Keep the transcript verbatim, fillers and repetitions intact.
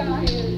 So